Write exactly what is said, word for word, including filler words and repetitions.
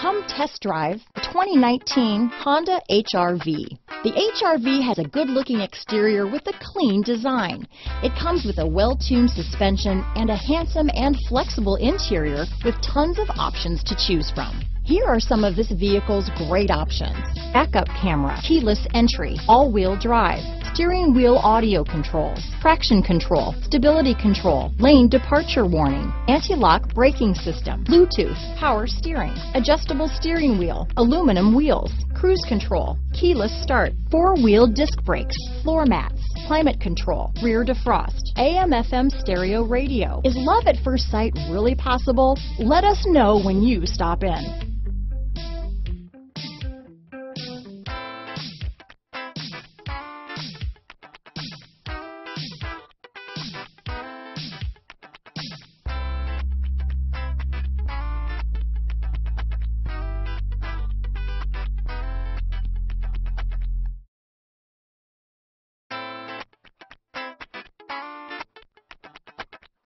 Come test drive the twenty nineteen Honda H R V. The H R V has a good-looking exterior with a clean design. It comes with a well-tuned suspension and a handsome and flexible interior with tons of options to choose from. Here are some of this vehicle's great options: backup camera, keyless entry, all-wheel drive, steering wheel audio controls, traction control, stability control, lane departure warning, anti-lock braking system, Bluetooth, power steering, adjustable steering wheel, aluminum wheels, cruise control, keyless start, four-wheel disc brakes, floor mats, climate control, rear defrost, A M F M stereo radio. Is love at first sight really possible? Let us know when you stop in.